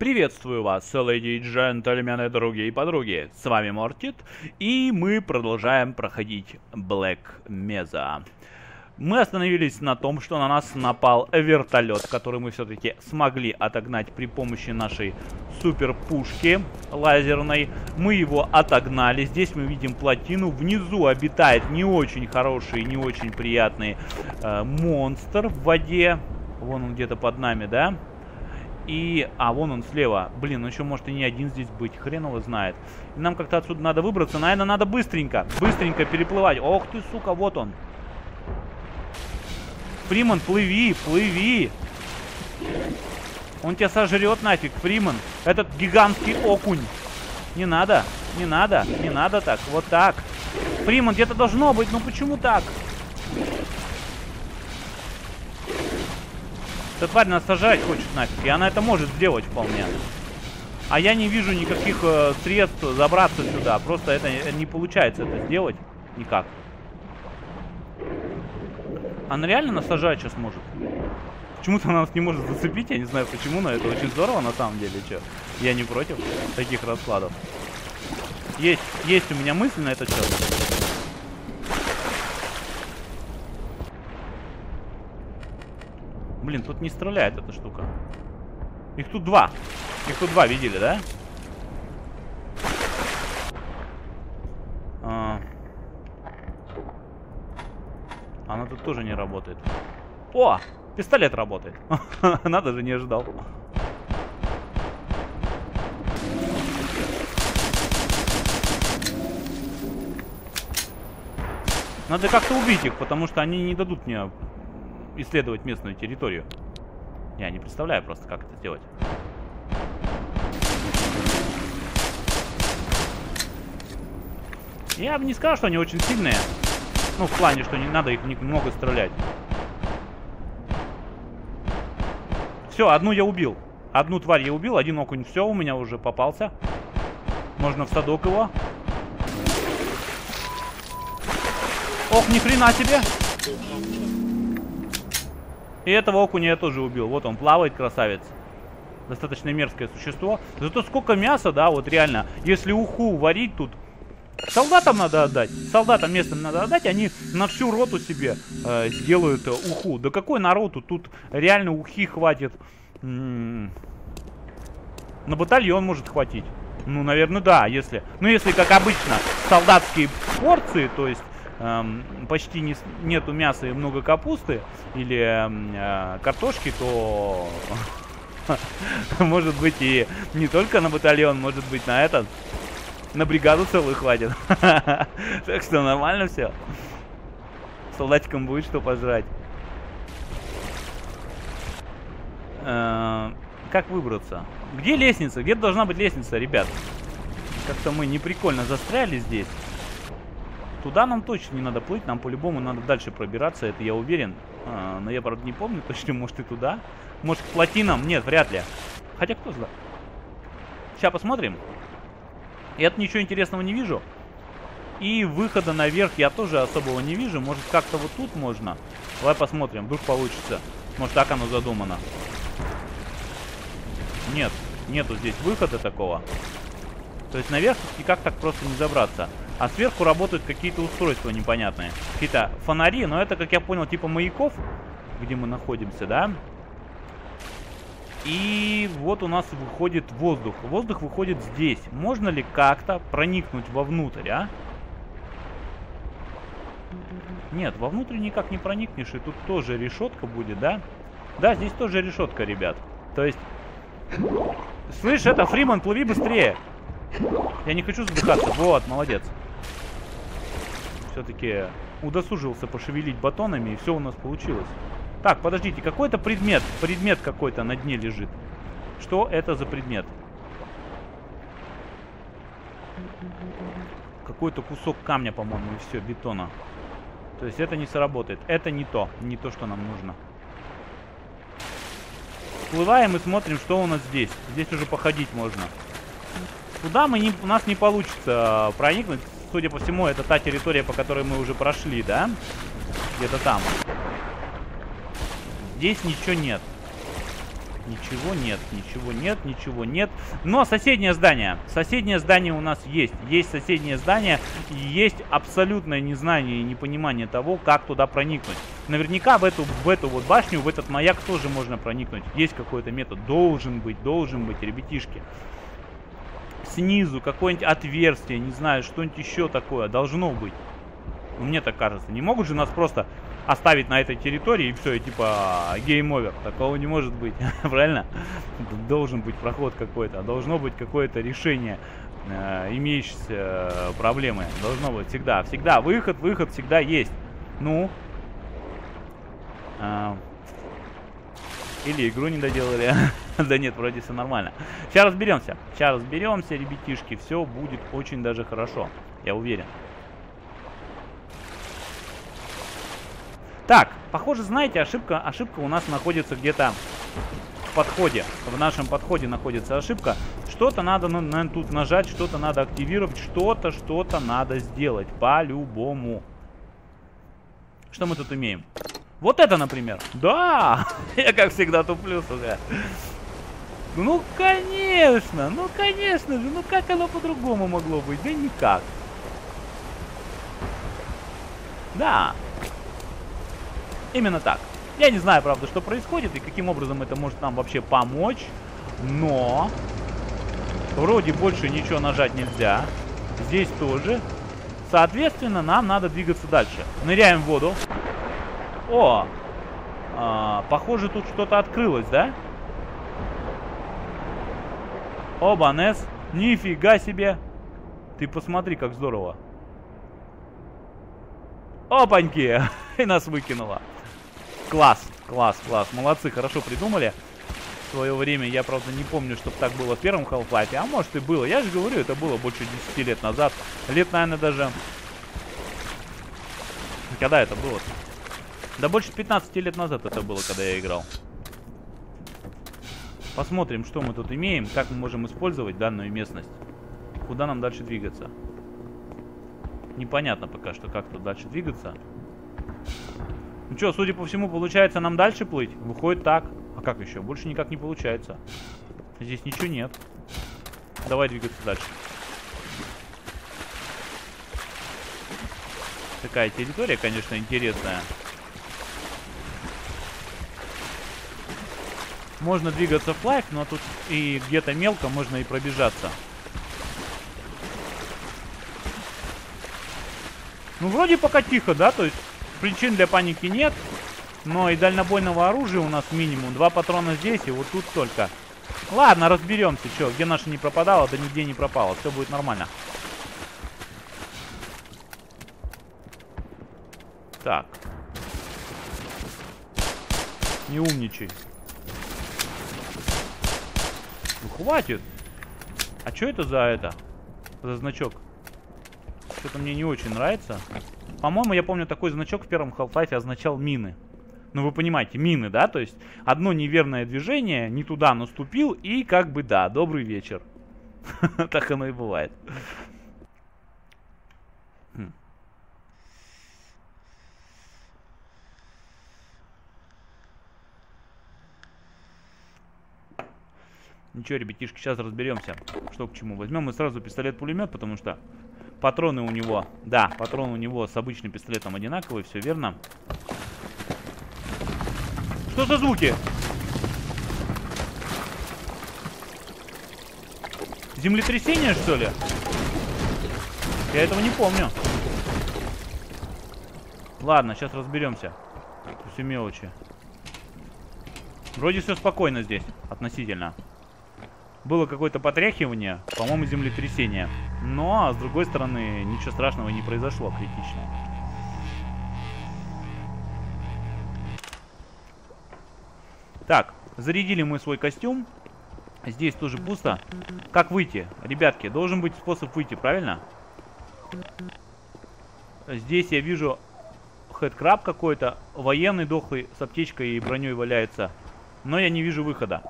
Приветствую вас, леди, джентльмены, друзья и подруги. С вами Мортид, и мы продолжаем проходить Black Mesa. Мы остановились на том, что на нас напал вертолет, который мы все-таки смогли отогнать при помощи нашей суперпушки лазерной. Мы его отогнали. Здесь мы видим плотину. Внизу обитает не очень хороший, не очень приятный монстр в воде. Вон он где-то под нами, да? А вон он слева. Блин, ну еще может и не один здесь быть. Хрен его знает. И нам как-то отсюда надо выбраться. Наверное, надо быстренько, быстренько переплывать. Ох ты, сука, вот он. Фриман, плыви, плыви. Он тебя сожрет нафиг, Фриман. Этот гигантский окунь. Не надо, не надо, не надо так. Вот так. Фриман, где-то должно быть. Ну почему так? Эта тварь нас сожрать хочет нафиг. И она это может сделать вполне. А я не вижу никаких средств забраться сюда. Просто это не получается это сделать никак. Она реально нас сажать сейчас может. Почему-то она нас не может зацепить, я не знаю почему, но это очень здорово на самом деле. Че? Я не против таких раскладов. Есть у меня мысль на этот счет. Блин, тут не стреляет эта штука. Их тут два. Их тут два, видели, да? Она тут тоже не работает. О, пистолет работает. Надо же, не ожидал. Надо как-то убить их, потому что они не дадут мне исследовать местную территорию. Я не представляю просто, как это сделать. Я бы не сказал, что они очень сильные. Ну, в плане, что не надо их много стрелять. Все, одну я убил. Одну тварь я убил, один окунь. Все, у меня уже попался. Можно в садок его. Ох, ни хрена себе. И этого окуня я тоже убил. Вот он плавает, красавец. Достаточно мерзкое существо. Зато сколько мяса, да, вот реально. Если уху варить тут... Солдатам надо отдать, солдатам местным надо отдать, они на всю роту себе сделают уху. Да какой народу, тут реально ухи хватит, на батальон может хватить. Ну, наверное, да, если, ну, если, как обычно, солдатские порции, то есть почти нету мяса и много капусты или картошки, то может быть и не только на батальон, может быть на этот. На бригаду целую хватит. Так что нормально все. Солдатикам будет что пожрать. Как выбраться? Где лестница? Где-то должна быть лестница, ребят. Как-то мы неприкольно застряли здесь. Туда нам точно не надо плыть. Нам по-любому надо дальше пробираться. Это я уверен. Но я, правда, не помню точно. Может и туда? Может к плотинам? Нет, вряд ли. Хотя кто знает. Сейчас посмотрим. Я тут ничего интересного не вижу. И выхода наверх я тоже особого не вижу. Может, как-то вот тут можно? Давай посмотрим, вдруг получится. Может, так оно задумано. Нет, нету здесь выхода такого. То есть наверх никак так просто не забраться. А сверху работают какие-то устройства непонятные. Какие-то фонари, но это, как я понял, типа маяков, где мы находимся, да? И вот у нас выходит воздух. Воздух выходит здесь. Можно ли как-то проникнуть вовнутрь, а? Нет, вовнутрь никак не проникнешь. И тут тоже решетка будет, да? Да, здесь тоже решетка, ребят. То есть... Слышь, это, Фриман, плыви быстрее. Я не хочу задыхаться. Вот, молодец. Все-таки удосужился пошевелить батонами, и все у нас получилось. Так, подождите, какой-то предмет. Предмет какой-то на дне лежит. Что это за предмет? Какой-то кусок камня, по-моему, и все, бетона. То есть это не сработает. Это не то. Не то, что нам нужно. Всплываем и смотрим, что у нас здесь. Здесь уже походить можно. Туда у нас не получится проникнуть. Судя по всему, это та территория, по которой мы уже прошли, да? Где-то там. Здесь ничего нет. Ничего нет, ничего нет, ничего нет. Но соседнее здание. Соседнее здание у нас есть. Есть соседнее здание. И есть абсолютное незнание и непонимание того, как туда проникнуть. Наверняка в эту вот башню, в этот маяк тоже можно проникнуть. Есть какой-то метод. Должен быть, ребятишки. Снизу какое-нибудь отверстие, не знаю, что-нибудь еще такое. Должно быть. Мне так кажется. Не могут же нас просто оставить на этой территории и все, и типа гейм-овер. Такого не может быть, правильно? Должен быть проход какой-то, должно быть какое-то решение имеющейся проблемы. Должно быть всегда. Всегда выход, выход всегда есть. Ну. Или игру не доделали. Да нет, вроде все нормально. Сейчас разберемся. Сейчас разберемся, ребятишки. Все будет очень даже хорошо. Я уверен. Так, похоже, знаете, ошибка у нас находится где-то в подходе. В нашем подходе находится ошибка. Что-то надо тут нажать, что-то надо активировать, что-то надо сделать. По-любому. Что мы тут имеем? Вот это, например. Да! Я, как всегда, туплю, сука. Ну, конечно же. Ну, как оно по-другому могло быть? Да никак. Да. Именно так. Я не знаю, правда, что происходит и каким образом это может нам вообще помочь. Но вроде больше ничего нажать нельзя. Здесь тоже. Соответственно, нам надо двигаться дальше. Ныряем в воду. О! Похоже, тут что-то открылось, да? Обанес. Нифига себе! Ты посмотри, как здорово. Опаньки! И нас выкинуло. Класс, класс, класс. Молодцы, хорошо придумали. В свое время я, правда, не помню, чтобы так было в первом Half-Life. А может и было. Я же говорю, это было больше 10 лет назад. Лет, наверное, даже... Когда это было? Да больше 15 лет назад это было, когда я играл. Посмотрим, что мы тут имеем. Как мы можем использовать данную местность. Куда нам дальше двигаться. Непонятно пока что, как тут дальше двигаться. Ну что, судя по всему, получается нам дальше плыть? Выходит так. А как еще? Больше никак не получается. Здесь ничего нет. Давай двигаться дальше. Такая территория, конечно, интересная. Можно двигаться вплавь, но тут и где-то мелко можно и пробежаться. Ну, вроде пока тихо, да? То есть... Причин для паники нет, но и дальнобойного оружия у нас минимум. 2 патрона здесь и вот тут только. Ладно, разберемся, что, где наша не пропадала, да нигде не пропала. Все будет нормально. Так. Не умничай. Ну хватит. А что это за значок? Что-то мне не очень нравится. По-моему, я помню, такой значок в первом Half-Life означал мины. Ну, вы понимаете, мины, да? То есть, одно неверное движение, не туда наступил, и как бы да, добрый вечер. Так оно и бывает. Ничего, ребятишки, сейчас разберемся, что к чему. Возьмем мы сразу пистолет-пулемет, потому что... Патроны у него, да, патроны у него с обычным пистолетом одинаковые, все верно. Что за звуки? Землетрясение, что ли? Я этого не помню. Ладно, сейчас разберемся. Все мелочи. Вроде все спокойно здесь, относительно. Было какое-то потряхивание, по-моему, землетрясение. Но, с другой стороны, ничего страшного не произошло критично. Так, зарядили мы свой костюм. Здесь тоже пусто. Как выйти? Ребятки, должен быть способ выйти, правильно? Здесь я вижу хедкраб какой-то. Военный дохлый с аптечкой и броней валяется. Но я не вижу выхода.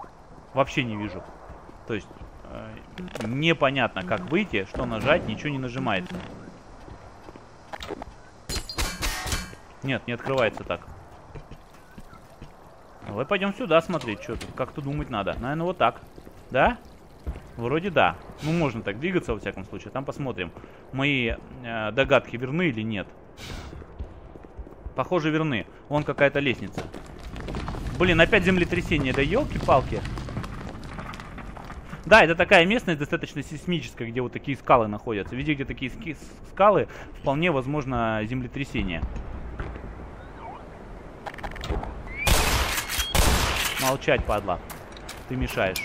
Вообще не вижу. То есть... Непонятно, как выйти, что нажать, ничего не нажимается. Нет, не открывается так. Давай пойдем сюда смотреть, что тут, как-то думать надо. Наверное, вот так. Да? Вроде да. Ну, можно так двигаться, во всяком случае. Там посмотрим, мои догадки верны или нет. Похоже, верны. Вон какая-то лестница. Блин, опять землетрясение. Да елки-палки. Да, это такая местность достаточно сейсмическая, где вот такие скалы находятся. Везде, где такие скалы, вполне возможно землетрясение. Молчать, падла. Ты мешаешь.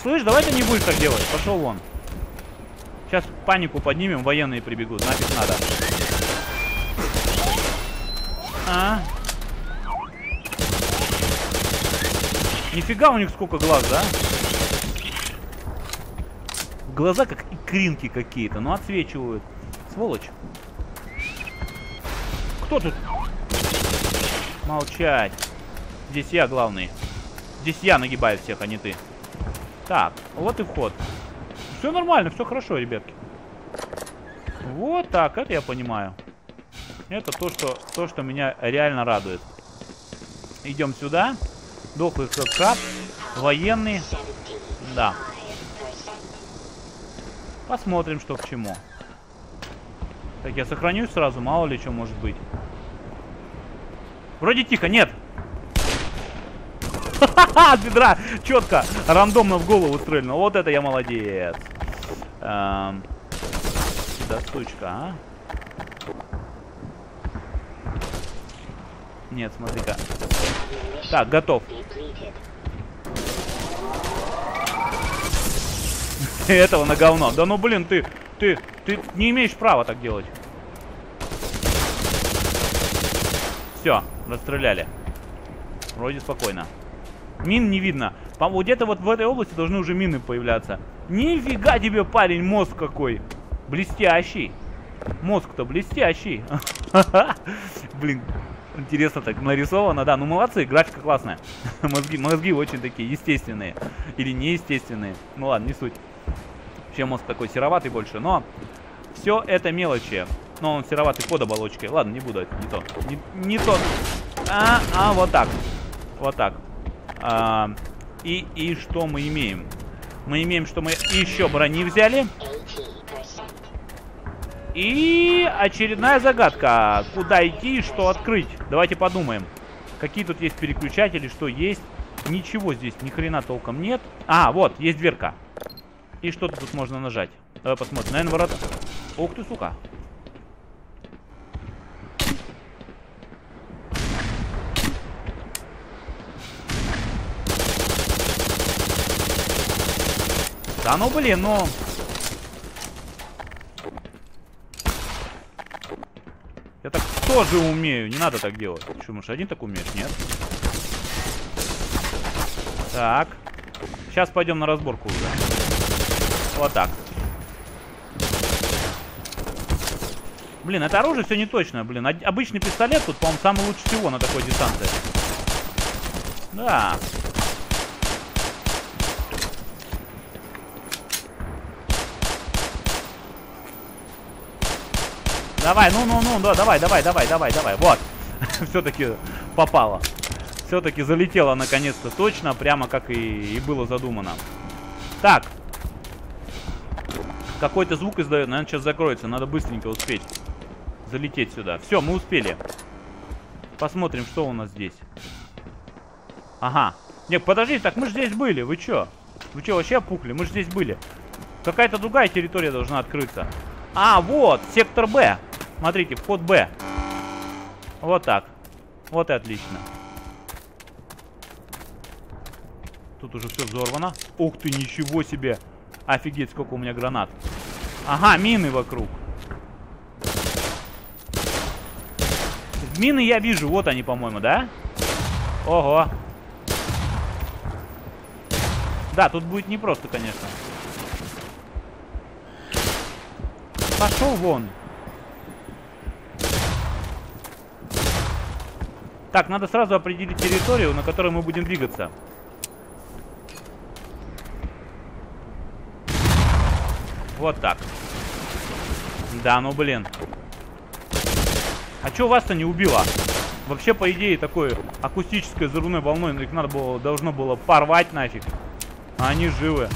Слышь, давай ты не будешь так делать. Пошел вон. Сейчас панику поднимем, военные прибегут. Нафиг надо. А? Нифига у них сколько глаз, да? Глаза как икринки какие-то, но отсвечивают. Сволочь. Кто тут? Молчать. Здесь я главный. Здесь я нагибаю всех, а не ты. Так, вот и вход. Все нормально, все хорошо, ребятки. Вот так, это я понимаю. Это то, что меня реально радует. Идем сюда. Дохлый хедкраб. Военный. Да. Посмотрим, что к чему. Так, я сохранюсь сразу, мало ли что может быть. Вроде тихо, нет. Ха-ха-ха, от бедра, четко, рандомно в голову стрельнул. Вот это я молодец. Сюда сучка, а? Нет, смотри-ка. Так, готов. Этого на говно. Да ну блин, ты не имеешь права так делать. Все, расстреляли. Вроде спокойно. Мин не видно. По-моему, где-то вот в этой области должны уже мины появляться. Нифига тебе, парень, мозг какой. Блестящий. Мозг-то блестящий. Блин, интересно так нарисовано. Да, ну молодцы, графика классная. Мозги очень такие естественные. Или неестественные. Ну ладно, не суть. Вообще мозг такой сероватый больше. Но все это мелочи. Но он сероватый под оболочкой. Ладно, не буду. Не то. Не то. Вот так. Вот так. И что мы имеем? Мы имеем, что мы еще брони взяли. И очередная загадка. Куда идти и что открыть? Давайте подумаем. Какие тут есть переключатели, что есть? Ничего здесь ни хрена толком нет. А, вот, есть дверка. И что-то тут можно нажать. Давай посмотрим. Наверное, ворота. Ух ты, сука. Да ну блин, ну... Я так тоже умею, не надо так делать. Почему же один так умеешь, нет? Так. Сейчас пойдем на разборку уже. Вот так. Блин, это оружие все не точно, блин. Обычный пистолет тут, по-моему, самый лучше всего на такой дистанции. Да. Давай, ну, да, давай. Вот. Все-таки попало. Все-таки залетело наконец-то точно, прямо как и было задумано. Так. Какой-то звук издает. Наверное, сейчас закроется. Надо быстренько успеть залететь сюда. Все, мы успели. Посмотрим, что у нас здесь. Ага. Нет, подожди, так мы же здесь были. Вы че? Вы че, вообще опухли? Мы же здесь были. Какая-то другая территория должна открыться. А, вот, сектор Б. Смотрите, вход Б. Вот так. Вот и отлично. Тут уже все взорвано. Ух ты, ничего себе. Офигеть, сколько у меня гранат. Ага, мины вокруг. Мины я вижу. Вот они, по-моему, да? Ого. Да, тут будет непросто, конечно. Пошел вон. Так, надо сразу определить территорию, на которой мы будем двигаться. Вот так. Да, ну блин. А че вас-то не убило? Вообще, по идее, такой акустической взрывной волной их надо было, должно было порвать нафиг. А они живы.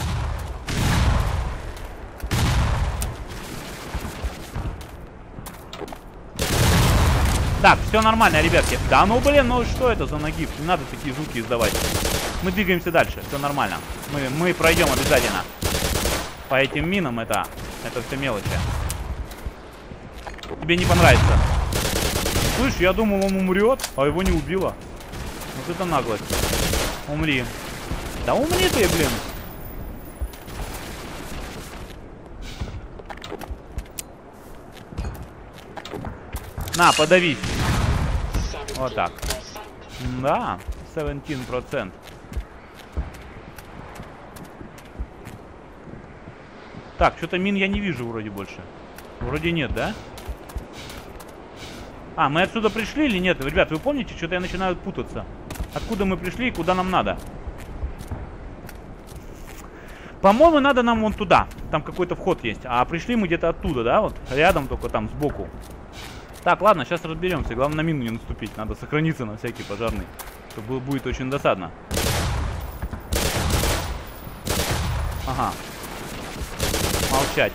Так, все нормально, ребятки. Да ну блин, ну что это за нагиб? Не надо такие звуки издавать. Мы двигаемся дальше, все нормально. Мы пройдем обязательно. По этим минам это все мелочи. Тебе не понравится. Слышь, я думал, он умрет, а его не убило. Вот это наглость. Умри. Да умри ты, блин. На, подавись. Вот так. Да, 17%. Так, что-то мин я не вижу вроде больше. Вроде нет, да? А, мы отсюда пришли или нет? Ребят, вы помните, что-то я начинаю путаться. Откуда мы пришли и куда нам надо? По-моему, надо нам вон туда. Там какой-то вход есть. А пришли мы где-то оттуда, да? Вот рядом, только там, сбоку. Так, ладно, сейчас разберемся. Главное, на мину не наступить. Надо сохраниться на всякий пожарный. Это будет очень досадно. Ага. Молчать.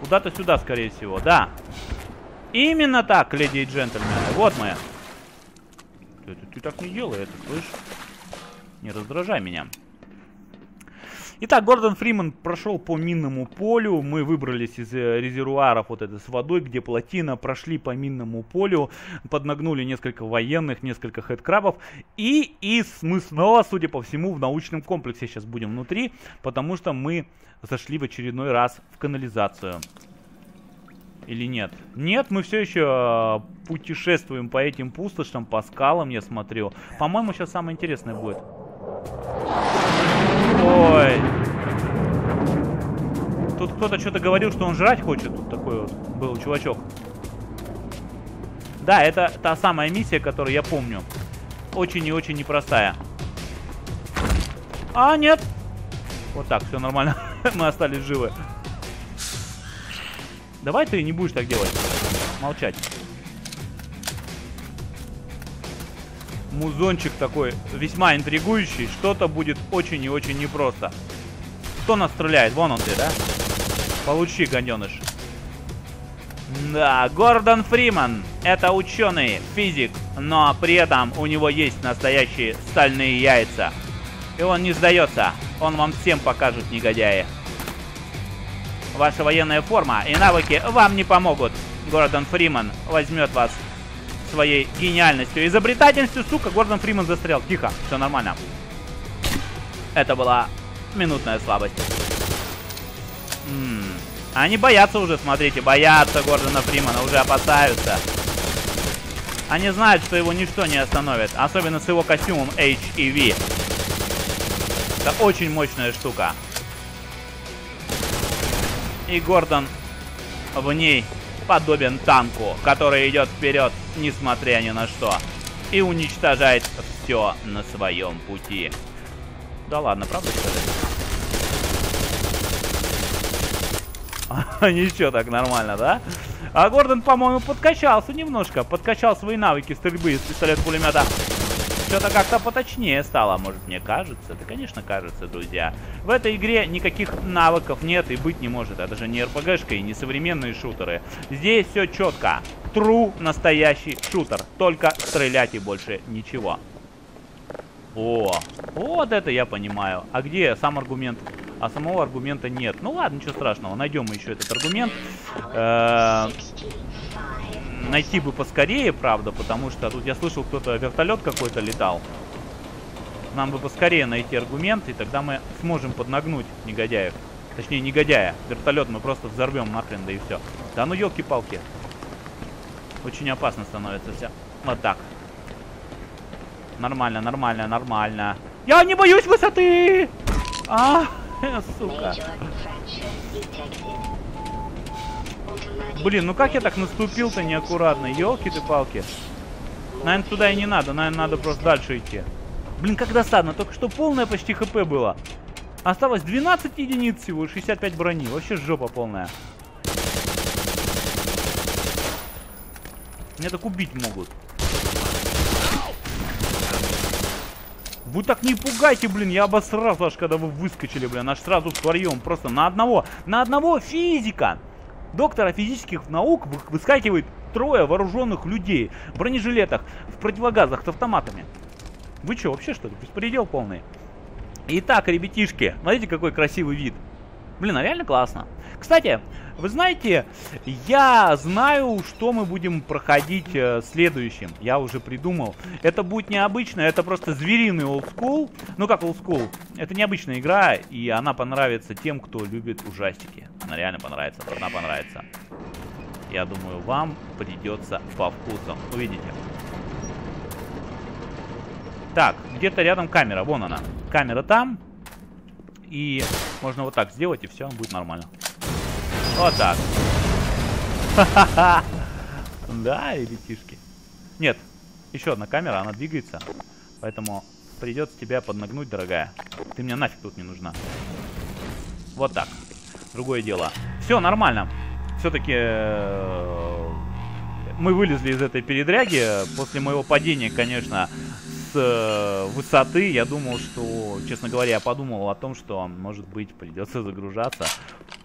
Куда-то сюда, скорее всего. Да. Именно так, леди и джентльмены. Вот моя. Ты так не делай это, слышишь? Не раздражай меня. Итак, Гордон Фриман прошел по минному полю. Мы выбрались из резервуаров вот это с водой, где плотина. Прошли по минному полю. Поднагнули несколько военных, несколько хедкрабов. И мы снова, судя по всему, в научном комплексе сейчас будем внутри. Потому что мы зашли в очередной раз в канализацию. Или нет? Нет, мы все еще путешествуем по этим пустошам, по скалам, я смотрю. По-моему, сейчас самое интересное будет. Ой. Тут кто-то что-то говорил, что он жрать хочет. Тут такой вот был чувачок. Да, это та самая миссия, которую я помню. Очень и очень непростая. А, нет. Вот так, все нормально. Мы остались живы. Давай ты не будешь так делать. Молчать. Музончик такой весьма интригующий. Что-то будет очень и очень непросто. Кто нас стреляет? Вон он ты, да? Получи, гаденыш. Да, Гордон Фриман. Это ученый, физик. Но при этом у него есть настоящие стальные яйца. И он не сдается. Он вам всем покажет, негодяи. Ваша военная форма и навыки вам не помогут. Гордон Фриман возьмет вас своей гениальностью, изобретательностью. Сука, Гордон Фриман застрял. Тихо, все нормально. Это была минутная слабость. Они боятся уже, смотрите, боятся Гордона Фримана, уже опасаются. Они знают, что его ничто не остановит, особенно с его костюмом HEV. Это очень мощная штука. И Гордон в ней подобен танку, который идет вперед, несмотря ни на что, и уничтожает все на своем пути. Да ладно, правда что ли? Ничего так нормально, да? А Гордон, по-моему, подкачался немножко, подкачал свои навыки стрельбы из пистолет-пулемета. Что-то как-то поточнее стало, может, мне кажется. Да, конечно, кажется, друзья. В этой игре никаких навыков нет и быть не может. Это же не РПГшка и не современные шутеры. Здесь все четко. True настоящий шутер. Только стрелять и больше ничего. О, вот это я понимаю. А где сам аргумент? А самого аргумента нет. Ну ладно, ничего страшного. Найдем мы еще этот аргумент. Найти бы поскорее, правда, потому что тут я слышал, кто-то вертолет какой-то летал. Нам бы поскорее найти аргумент, и тогда мы сможем поднагнуть негодяев. Точнее, негодяя. Вертолет мы просто взорвем нахрен, да и все. Да ну елки-палки. Очень опасно становится все. Вот так. Нормально, нормально, нормально. Я не боюсь высоты! А, сука. Блин, ну как я так наступил-то неаккуратно? Ёлки-ты-палки. Наверное, туда и не надо. Наверное, надо просто дальше идти. Блин, как досадно. Только что полное почти хп было. Осталось 12 единиц всего и 65 брони. Вообще жопа полная. Меня так убить могут. Вы так не пугайте, блин, я обосрался аж, когда вы выскочили, блин, аж сразу втроем, просто на одного физика, доктора физических наук выскакивает трое вооруженных людей в бронежилетах, в противогазах, с автоматами. Вы что, вообще что ли, беспредел полный? Итак, ребятишки, смотрите, какой красивый вид. Блин, а реально классно. Кстати, вы знаете, я знаю, что мы будем проходить следующим. Я уже придумал. Это будет необычно, это просто звериный олдскул. Ну как олдскул? Это необычная игра, и она понравится тем, кто любит ужастики. Она реально понравится, должна понравиться. Я думаю, вам придется по вкусам. Увидите. Так, где-то рядом камера, вон она. Камера там. И можно вот так сделать, и все, будет нормально. Вот так. Ха-ха-ха. Да, ребятишки. Нет, еще одна камера, она двигается. Поэтому придется тебя поднагнуть, дорогая. Ты мне нафиг тут не нужна. Вот так. Другое дело. Все, нормально. Все-таки мы вылезли из этой передряги. После моего падения, конечно... высоты, я думал, что, честно говоря, я подумал о том, что, может быть, придется загружаться.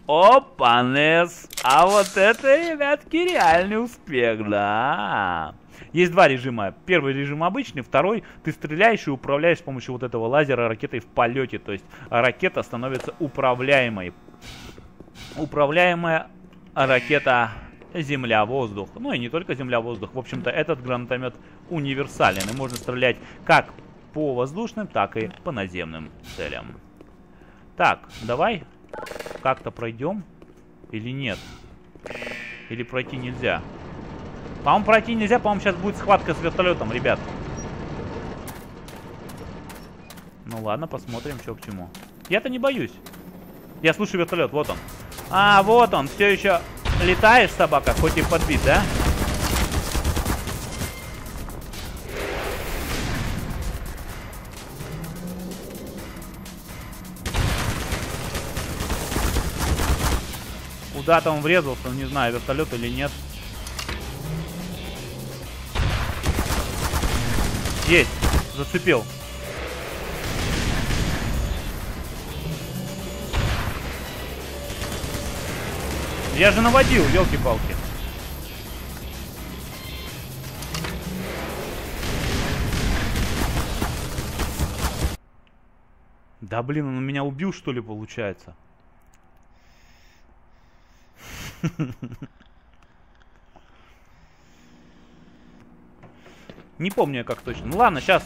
Опанес! А вот это, ребятки, реальный успех, да! Есть два режима. Первый режим обычный, второй ты стреляешь и управляешь с помощью вот этого лазера ракетой в полете. То есть ракета становится управляемой. Управляемая ракета земля-воздух. Ну и не только земля-воздух. В общем-то, этот гранатомет универсален. И можно стрелять как по воздушным, так и по наземным целям. Так, давай как-то пройдем. Или нет? Или пройти нельзя? По-моему, пройти нельзя. По-моему, сейчас будет схватка с вертолетом, ребят. Ну ладно, посмотрим, что к чему. Я-то не боюсь. Я слушаю вертолет, вот он. А, вот он, все еще... Летаешь, собака, хоть и подбит, да? Куда-то он врезался, не знаю, вертолет или нет. Есть, зацепил. Я же наводил, елки-палки. Да блин, он меня убил, что ли, получается? Не помню я как точно. Ну ладно, сейчас.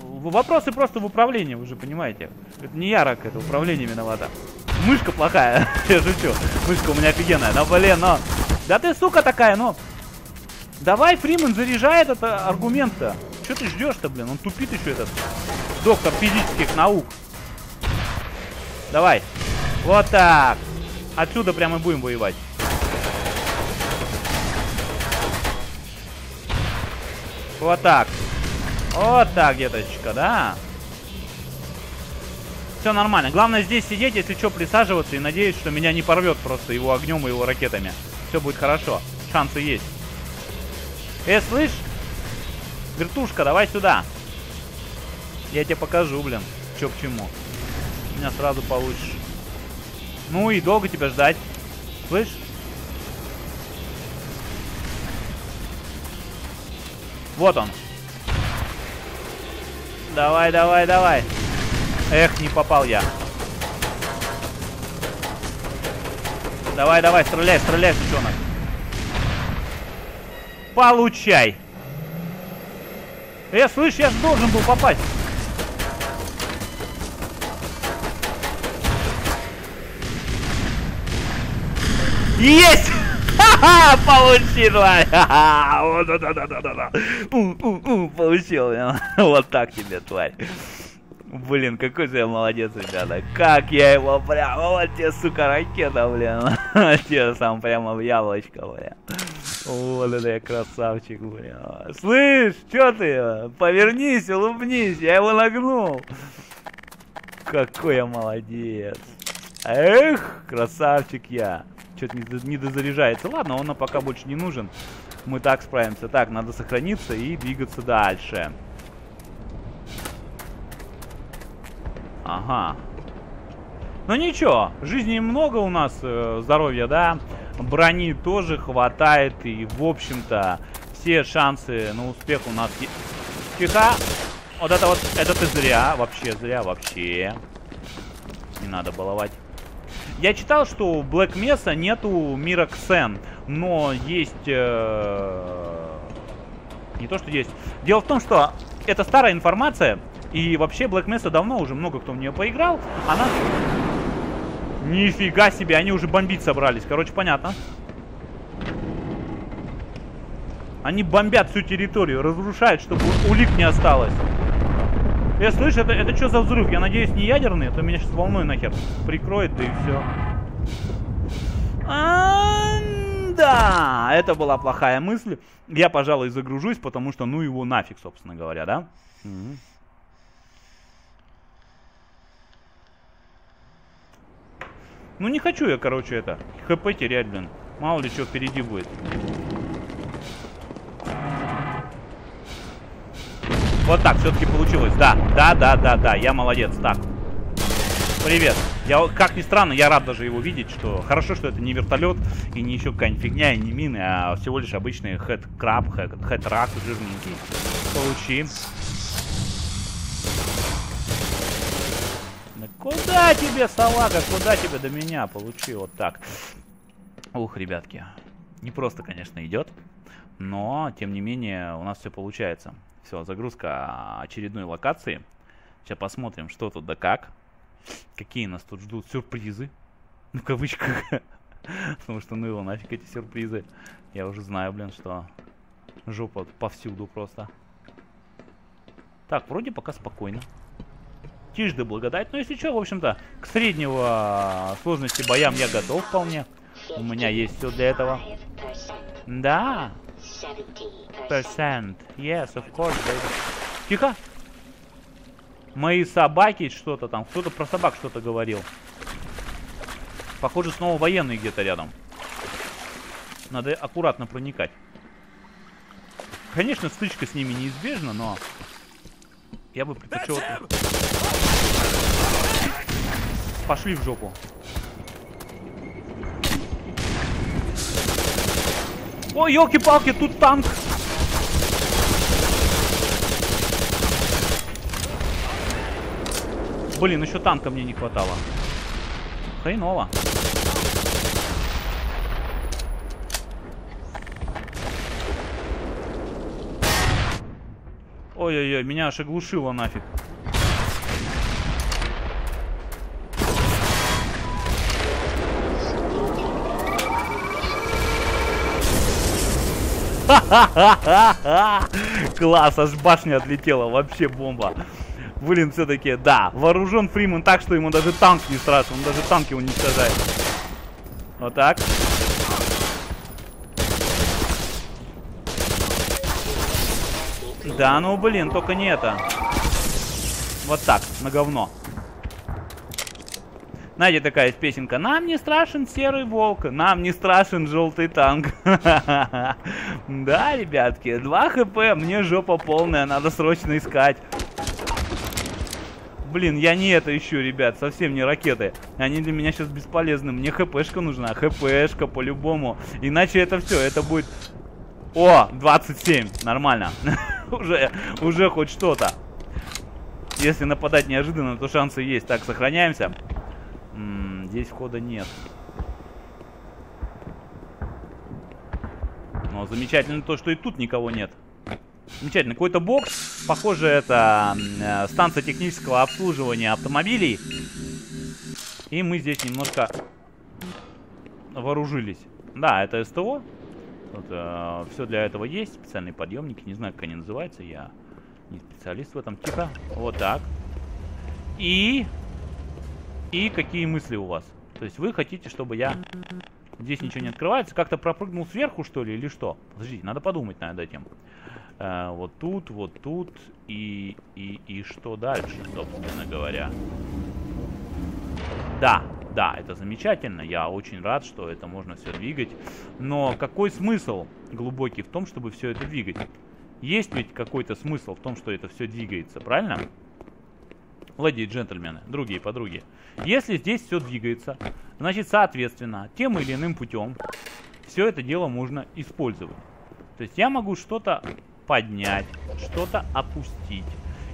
Вопросы просто в управлении, вы же понимаете. Это не я рак, это управление виновата. Мышка плохая, я шучу. Мышка у меня офигенная, но блин, но... Да ты, сука, такая, но... Давай, Фриман, заряжай этот аргумент-то. Чё ты ждешь-то, блин? Он тупит еще этот доктор физических наук. Давай. Вот так. Отсюда прямо и будем воевать. Вот так. Вот так, деточка, да? Все нормально. Главное здесь сидеть, если что, присаживаться и надеюсь, что меня не порвет просто его огнем и его ракетами. Все будет хорошо. Шансы есть. Слышь? Вертушка, давай сюда. Я тебе покажу, блин, что к чему. Меня сразу получишь. Ну и долго тебя ждать. Слышь? Вот он. Давай, давай, давай. Эх, не попал я. Давай, давай, стреляй, стреляй, сучонок. Получай. Слышь, я же должен был попасть. Есть! Ха-ха, получилось! Ха-ха! Получил. Вот так тебе, тварь. Блин, какой же я молодец, ребята. Как я его прям... Вот тебе, сука, ракета, блин. Вот тебе сам прямо в яблочко, блин. Вот это я красавчик, блин. Слышь, что ты? Повернись, улыбнись, я его нагнул. Какой я молодец. Эх, красавчик я. Что-то не дозаряжается. Ладно, он нам пока больше не нужен. мы так справимся. Так, надо сохраниться и двигаться дальше. Ага. Ну ничего, жизни много у нас, здоровья, да? Брони тоже хватает, и, в общем-то, все шансы на успех у нас есть. Тихо! Вот, это ты зря, вообще. Не надо баловать. Я читал, что у Black Mesa нету мира Xen, но есть... Не то, что есть. Дело в том, что это старая информация, и вообще Black Mesa давно уже много кто в нее поиграл. Она... Нифига себе, они уже бомбить собрались. Короче, понятно. Они бомбят всю территорию, разрушают, чтобы улик не осталось. Я слышу, это что за взрыв? Я надеюсь, не ядерный, а то меня сейчас волной нахер прикроет, да и все. Да, это была плохая мысль. Я, пожалуй, загружусь, потому что ну его нафиг, собственно говоря, да? Ну не хочу я, короче, это, хп терять, блин. Мало ли что впереди будет. Вот так, все-таки получилось. Да, я молодец. Так. Привет. Я, как ни странно, я рад даже его видеть, что хорошо, что это не вертолет и не еще какая-нибудь фигня, и не мины, а всего лишь обычный хедкраб, хедрак жирненький. Получи. Куда тебе, салага, куда тебе до меня? Получи вот так. Ух, ребятки. Не просто, конечно, идет, но, тем не менее, у нас все получается. Все, загрузка очередной локации. Сейчас посмотрим, что тут да как. Какие нас тут ждут сюрпризы. Ну, в кавычках. Потому что, ну его нафиг эти сюрпризы. Я уже знаю, блин, что жопа повсюду просто. Так, вроде пока спокойно. Тишь да благодать. Но если что, в общем-то, к среднего сложности боям я готов вполне. У меня есть все для этого. Да. Percent. Yes, of course, baby. Тихо. Мои собаки что-то там. Кто-то про собак что-то говорил. Похоже, снова военные где-то рядом. Надо аккуратно проникать. Конечно, стычка с ними неизбежна, но... Я бы предпочел... Пошли в жопу. Ой, елки-палки, тут танк. Блин, еще танка мне не хватало. Хреново. Ой-ой-ой, меня аж оглушило нафиг. Ха-ха-ха-ха-ха! Класс, аж башня отлетела, вообще бомба. Блин, все-таки, да, вооружен Фриман так, что ему даже танк не страшен, он даже танки уничтожает. Вот так. Да, ну блин, только не это. Вот так, на говно. Знаете, такая есть песенка. Нам не страшен серый волк, нам не страшен желтый танк. Да, ребятки, 2 хп, мне жопа полная, надо срочно искать. Блин, я не это ищу, ребят, совсем не ракеты. Они для меня сейчас бесполезны, мне хпшка нужна, хпшка по-любому. Иначе это все, это будет... О, 27, нормально. Уже хоть что-то. Если нападать неожиданно, то шансы есть. Так, сохраняемся. Здесь входа нет. Но замечательно то, что и тут никого нет. Замечательно. Какой-то бокс. Похоже, это станция технического обслуживания автомобилей. И мы здесь немножко вооружились. Да, это СТО. Вот, все для этого есть. Специальные подъемники. Не знаю, как они называются. Я не специалист в этом. Тихо. Вот так. И какие мысли у вас? То есть вы хотите, чтобы я... Здесь ничего не открывается. Как-то пропрыгнул сверху, что ли, или что? Подождите, надо подумать над этим. Вот тут, и что дальше, собственно говоря. Да, Да, это замечательно, я очень рад, что это можно все двигать. Но какой смысл глубокий в том, чтобы все это двигать? Есть ведь какой-то смысл в том, что это все двигается, правильно? Леди и джентльмены, другие подруги. Если здесь все двигается, значит, соответственно, тем или иным путем все это дело можно использовать. То есть я могу что-то поднять, что-то опустить.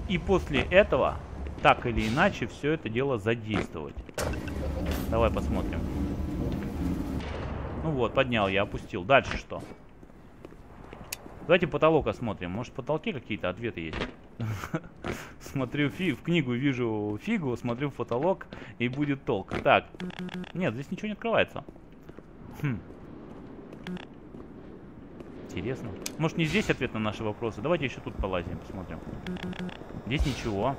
И после этого, так или иначе, все это дело задействовать. Давай посмотрим. Ну вот, поднял я, опустил. Дальше что? Давайте потолок осмотрим. Может, в потолке какие-то ответы есть? Смотрю в книгу, вижу фигу, смотрю в потолок, и будет толк. Так. Нет, здесь ничего не открывается. Интересно. Может, не здесь ответ на наши вопросы? Давайте еще тут полазим, посмотрим. Здесь ничего.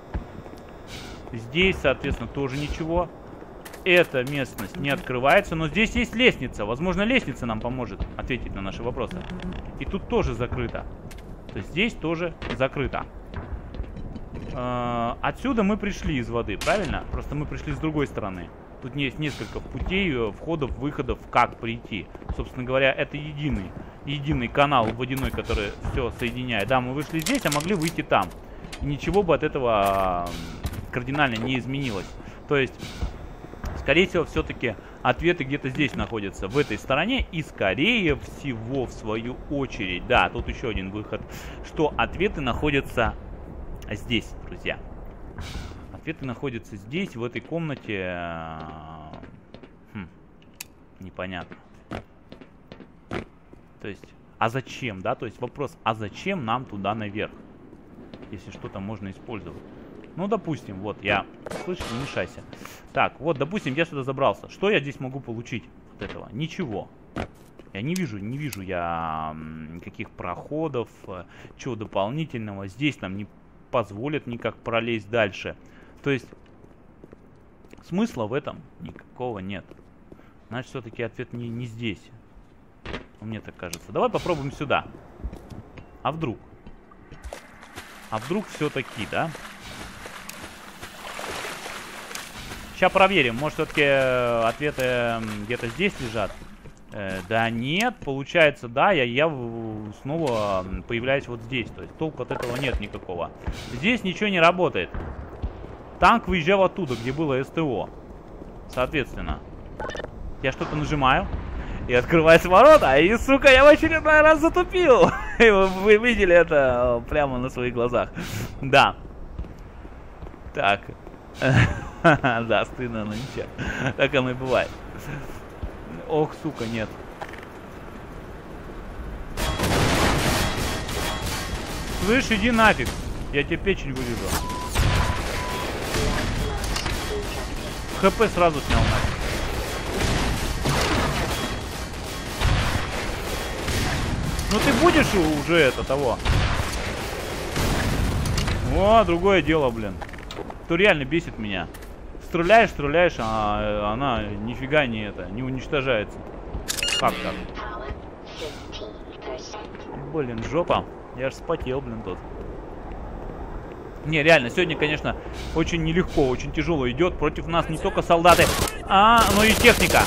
Здесь, соответственно, тоже ничего. Эта местность не открывается, но здесь есть лестница. Возможно, лестница нам поможет ответить на наши вопросы. И тут тоже закрыто. То есть здесь тоже закрыто. Отсюда мы пришли из воды, правильно? Просто мы пришли с другой стороны. Тут есть несколько путей, входов, выходов, как прийти. Собственно говоря, это единый канал водяной, который все соединяет. Да, мы вышли здесь, а могли выйти там. И ничего бы от этого кардинально не изменилось. То есть, скорее всего, все-таки ответы где-то здесь находятся, в этой стороне. И, скорее всего, в свою очередь, да, тут еще один выход, что ответы находятся здесь, друзья. Ответы находятся здесь, в этой комнате. Непонятно. То есть, а зачем, да? То есть вопрос, а зачем нам туда наверх? Если что-то можно использовать. Ну, допустим, вот я... Слышишь, не мешайся. Так, вот, допустим, я сюда забрался. Что я здесь могу получить от этого? Ничего. Я не вижу я каких проходов, чего дополнительного. Здесь нам не позволят никак пролезть дальше. То есть, смысла в этом никакого нет. Значит, все-таки ответ не здесь. Мне так кажется. Давай попробуем сюда. А вдруг? А вдруг все-таки, да? Сейчас проверим. Может, все-таки ответы где-то здесь лежат? Да нет. Получается, да, я снова появляюсь вот здесь. То есть толку от этого нет никакого. Здесь ничего не работает. Танк выезжал оттуда, где было СТО. Соответственно, я что-то нажимаю. И открывается ворота, и, сука, я в очередной раз затупил. И вы видели это прямо на своих глазах. Да. Так. Да, стыдно, но ничего. Так оно и бывает. Ох, сука, нет. Слышь, иди нафиг. Я тебе печень вырежу. ХП сразу снял нафиг. Ну ты будешь уже это того. О, другое дело, блин. То реально бесит меня. Стреляешь, стреляешь, а она нифига не уничтожается. Как так? Блин, жопа. Я аж вспотел, блин, тут. Не, реально, сегодня, конечно, очень нелегко, очень тяжело идет. Против нас не только солдаты, но и техника.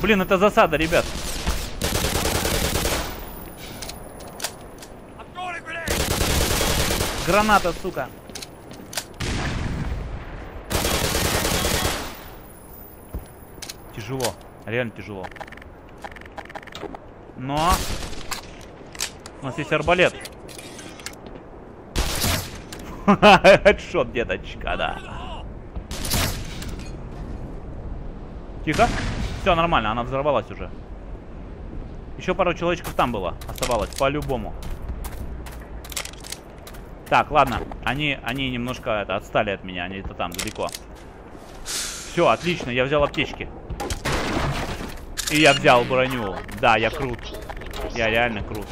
Блин, это засада, ребят. Граната, сука. Тяжело, реально тяжело. Но у нас есть арбалет. Хедшот, деточка, да. Тихо. Все нормально, она взорвалась уже. Еще пару человечков там было, оставалось, по-любому. Так, ладно, они немножко это, отстали от меня, они это там, далеко. Все, отлично, я взял аптечки. И я взял броню. Да, я крут. Я реально крут.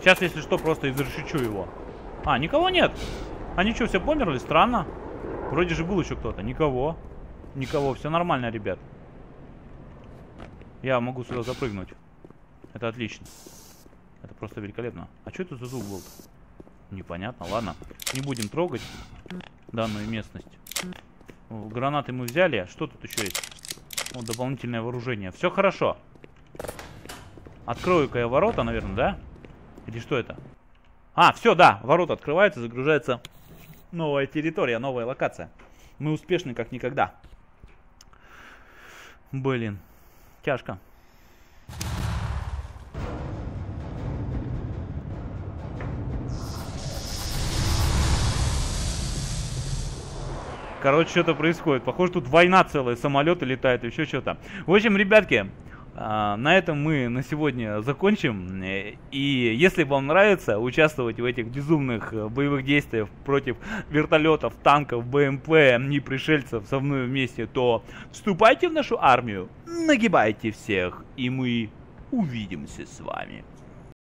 Сейчас, если что, просто изрешечу его. А, никого нет. Они что, все померли? Странно. Вроде же был еще кто-то. Никого. Никого. Все нормально, ребят. Я могу сюда запрыгнуть. Это отлично. Это просто великолепно. А что это за звук был? Непонятно. Ладно. Не будем трогать данную местность. Гранаты мы взяли. Что тут еще есть? Вот дополнительное вооружение. Все хорошо. Открою-ка я ворота, наверное, да? Или что это? А, все, да. Ворота открываются, загружается новая территория, новая локация. Мы успешны как никогда. Блин. Тяжко. Короче, что-то происходит. Похоже, тут война целая, самолеты летают, еще что-то. В общем, ребятки, на этом мы на сегодня закончим. И если вам нравится участвовать в этих безумных боевых действиях против вертолетов, танков, БМП и пришельцев со мной вместе, то вступайте в нашу армию, нагибайте всех, и мы увидимся с вами.